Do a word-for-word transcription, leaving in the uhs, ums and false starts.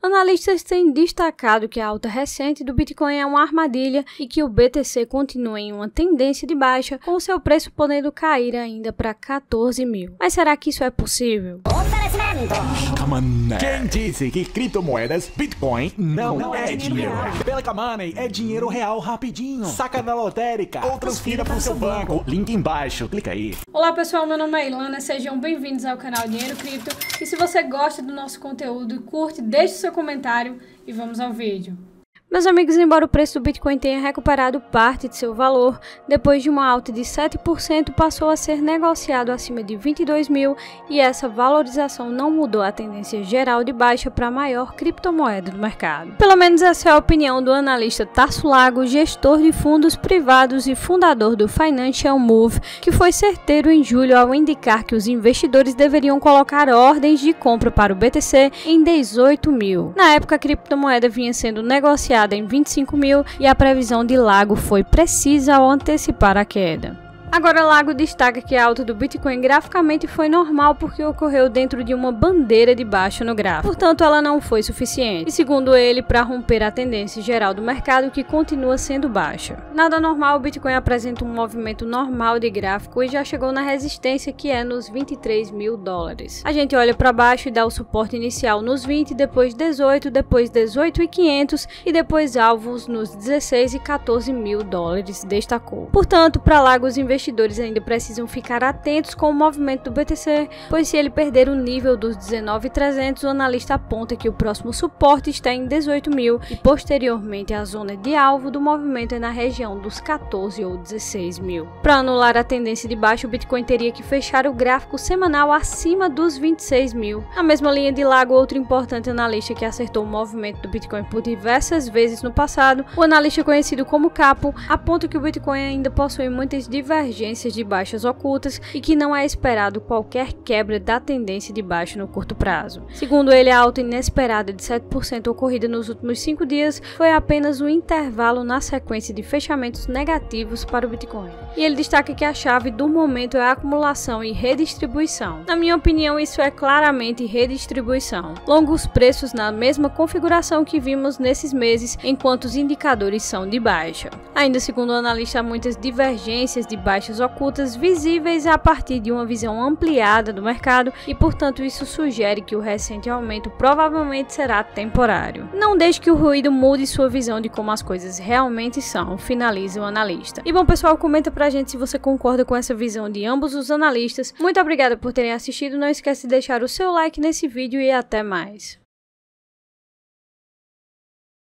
Analistas têm destacado que a alta recente do Bitcoin é uma armadilha e que o B T C continua em uma tendência de baixa, com seu preço podendo cair ainda para quatorze mil. Mas será que isso é possível? Quem disse que criptomoedas, Bitcoin, não, não é, é dinheiro? dinheiro. Pela Money é dinheiro real rapidinho. Saca na lotérica ou transfira para o seu banco. banco. Link embaixo, clica aí. Olá pessoal, meu nome é Ilana, sejam bem-vindos ao canal Dinheiro Cripto. E se você gosta do nosso conteúdo, curte, deixe seu comentário e vamos ao vídeo. Meus amigos, embora o preço do Bitcoin tenha recuperado parte de seu valor, depois de uma alta de sete por cento passou a ser negociado acima de vinte e dois mil e essa valorização não mudou a tendência geral de baixa para a maior criptomoeda do mercado. Pelo menos essa é a opinião do analista Tarso Lago, gestor de fundos privados e fundador do Financial Move, que foi certeiro em julho ao indicar que os investidores deveriam colocar ordens de compra para o B T C em dezoito mil. Na época, a criptomoeda vinha sendo negociada em vinte e cinco mil e a previsão de Lago foi precisa ao antecipar a queda. Agora, Lago destaca que a alta do Bitcoin graficamente foi normal porque ocorreu dentro de uma bandeira de baixa no gráfico, portanto ela não foi suficiente, e segundo ele, para romper a tendência geral do mercado que continua sendo baixa. Nada normal, o Bitcoin apresenta um movimento normal de gráfico e já chegou na resistência, que é nos vinte e três mil dólares. A gente olha para baixo e dá o suporte inicial nos vinte, depois dezoito, depois dezoito e quinhentos e depois alvos nos dezesseis e quatorze mil dólares, destacou. Portanto, para Lago, os investidores investidores ainda precisam ficar atentos com o movimento do B T C, pois se ele perder o nível dos dezenove mil e trezentos, o analista aponta que o próximo suporte está em dezoito mil e posteriormente a zona de alvo do movimento é na região dos quatorze ou dezesseis mil. Para anular a tendência de baixa, o Bitcoin teria que fechar o gráfico semanal acima dos vinte e seis mil. Na mesma linha de Lago, outro importante analista que acertou o movimento do Bitcoin por diversas vezes no passado, o analista conhecido como Capo, aponta que o Bitcoin ainda possui muitas divergências Divergências de baixas ocultas e que não é esperado qualquer quebra da tendência de baixa no curto prazo. Segundo ele, a alta inesperada de sete por cento ocorrida nos últimos cinco dias foi apenas um intervalo na sequência de fechamentos negativos para o Bitcoin. E ele destaca que a chave do momento é a acumulação e redistribuição. Na minha opinião, isso é claramente redistribuição. Longos preços na mesma configuração que vimos nesses meses, enquanto os indicadores são de baixa. Ainda segundo o analista, há muitas divergências de baixa baixas ocultas visíveis a partir de uma visão ampliada do mercado e, portanto, isso sugere que o recente aumento provavelmente será temporário. Não deixe que o ruído mude sua visão de como as coisas realmente são, finaliza o analista. E bom pessoal, comenta pra gente se você concorda com essa visão de ambos os analistas. Muito obrigada por terem assistido, não esquece de deixar o seu like nesse vídeo e até mais.